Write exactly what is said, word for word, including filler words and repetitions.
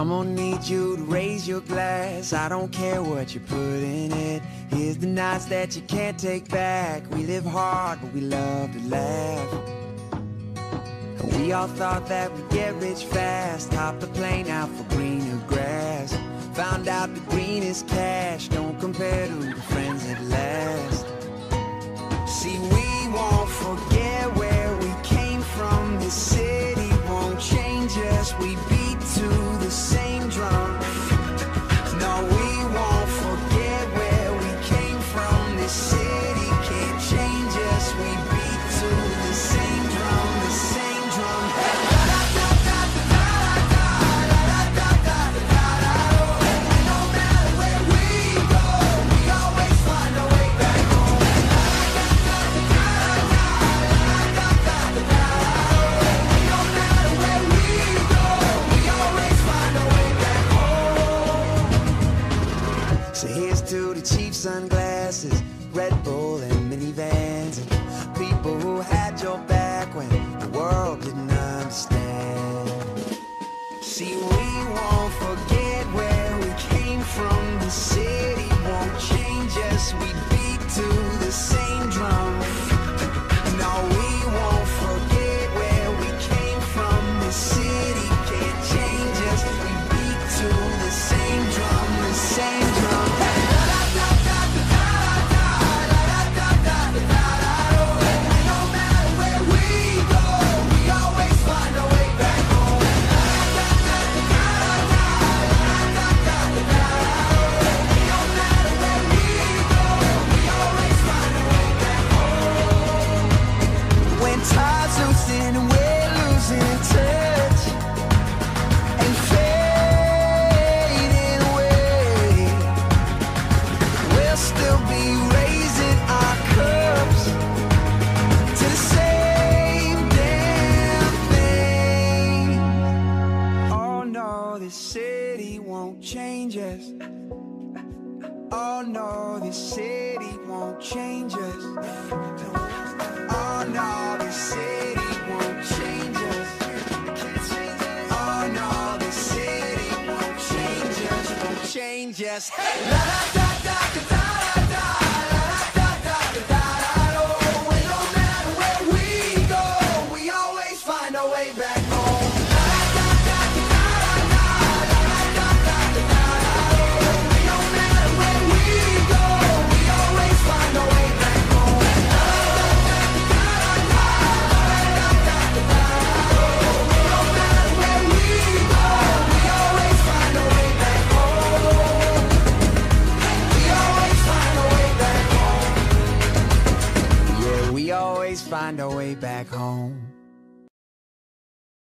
I'm gonna need you to raise your glass. I don't care what you put in it. Here's the nights that you can't take back. We live hard, but we love to laugh. And we all thought that we'd get rich fast. Hop the plane out for greener grass. Found out the green is cash. Don't compare to the friends at last. See, we won't forget where we came from. This city won't change us. We beat to the same drum. No, we won't forget where we came from. This city can't change us. We beat to the same drum, the same drum. And no matter where we go, we always find a way back home. And no matter where we go, we always find a way back home. So here's to the cheap sunglasses, Red Bull and minivans, and people who had your back when the world didn't understand. See, we won't forget where we came from. The city won't change us. We beat to the same drum. No, we won't forget where we came from. The city can't change us. We beat to the same drum, the same drum. And no matter where we go, we always find a way back home. And no matter where we go, we always find a way back home. When time's loosening and we're losing touch and fading away, we'll still be raising our cups to the same damn thing. Oh no, this city won't change us. Oh no, this city won't change us. Oh no, this city won't change us. Oh no, this city won't change us. Won't change us. Hey! La da da da da da da la da da da da da da. Oh, and no matter where we go, we always find a way back home. La da da da da da da la da da da da da. Oh, and no matter where we go, we always find a way back home. La da da da da da la da da da da. Oh, and no matter where we go, we always find a way back home. We always find a way back home. Yeah, we always find a way back home.